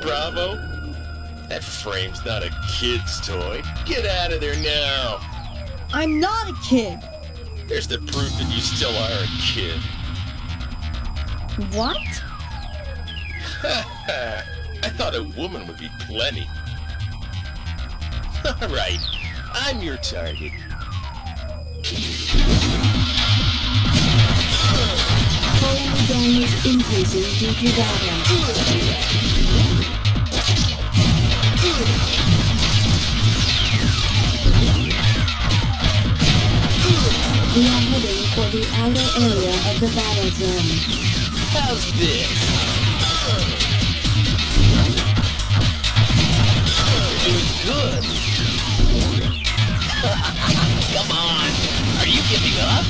Bravo? That frame's not a kid's toy. Get out of there now! I'm not a kid! There's the proof that you still are a kid. What? I thought a woman would be plenty. Alright, I'm your target. Polar dome is increasing due to battle. We are heading for the outer area of the battle zone. How's this? Good. Come on. Are you giving up?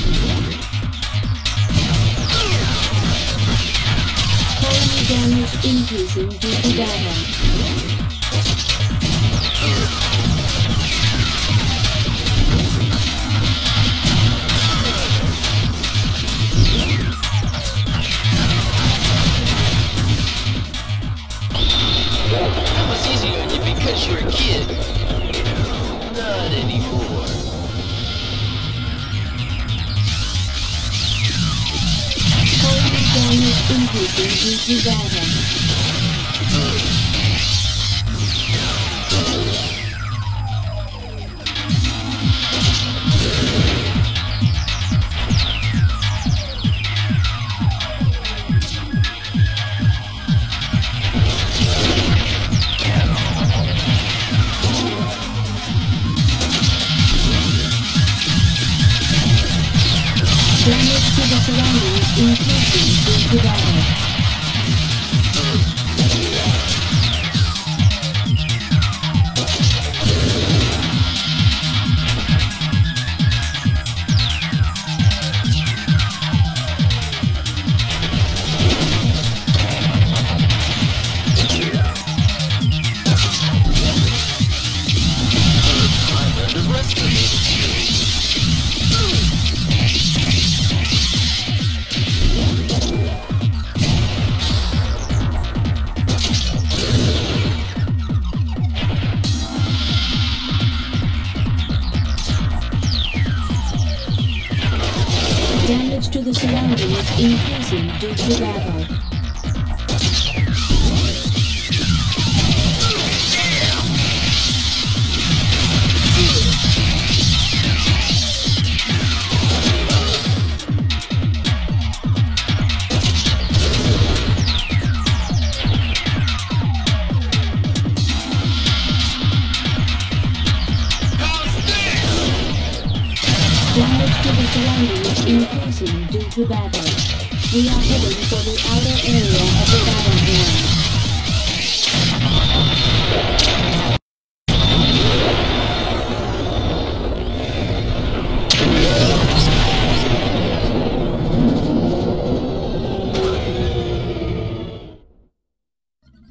Polar damage increasing due to data. That was easy on you because you're a kid. Not anymore. Polar damage increasing due to data.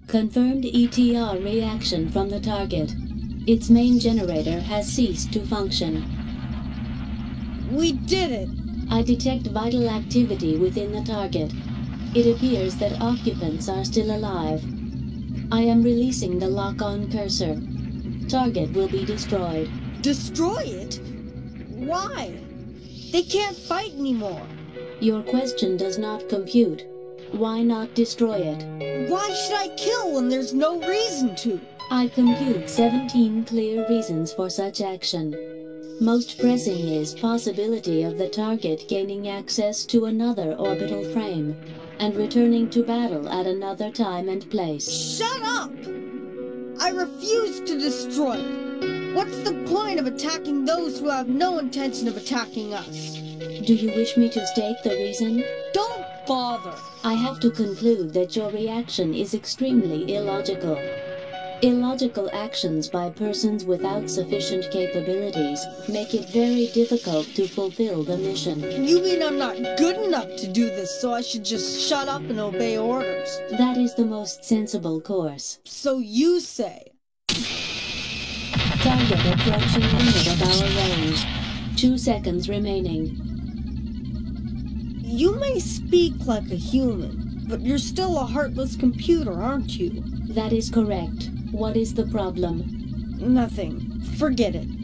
Confirmed ETR reaction from the target. Its main generator has ceased to function. We did it! I detect vital activity within the target. It appears that occupants are still alive. I am releasing the lock-on cursor. Target will be destroyed. Destroy it? Why? They can't fight anymore. Your question does not compute. Why not destroy it? Why should I kill when there's no reason to? I compute 17 clear reasons for such action. Most pressing is possibility of the target gaining access to another orbital frame and returning to battle at another time and place. Shut up! I refuse to destroy it. What's the point of attacking those who have no intention of attacking us? Do you wish me to state the reason? Don't bother! I have to conclude that your reaction is extremely illogical. Illogical actions by persons without sufficient capabilities make it very difficult to fulfill the mission. You mean I'm not good enough to do this, so I should just shut up and obey orders? That is the most sensible course. So you say. Target approaching limit of our range. 2 seconds remaining. You may speak like a human, But you're still a heartless computer, aren't you? That is correct. What is the problem? Nothing. Forget it.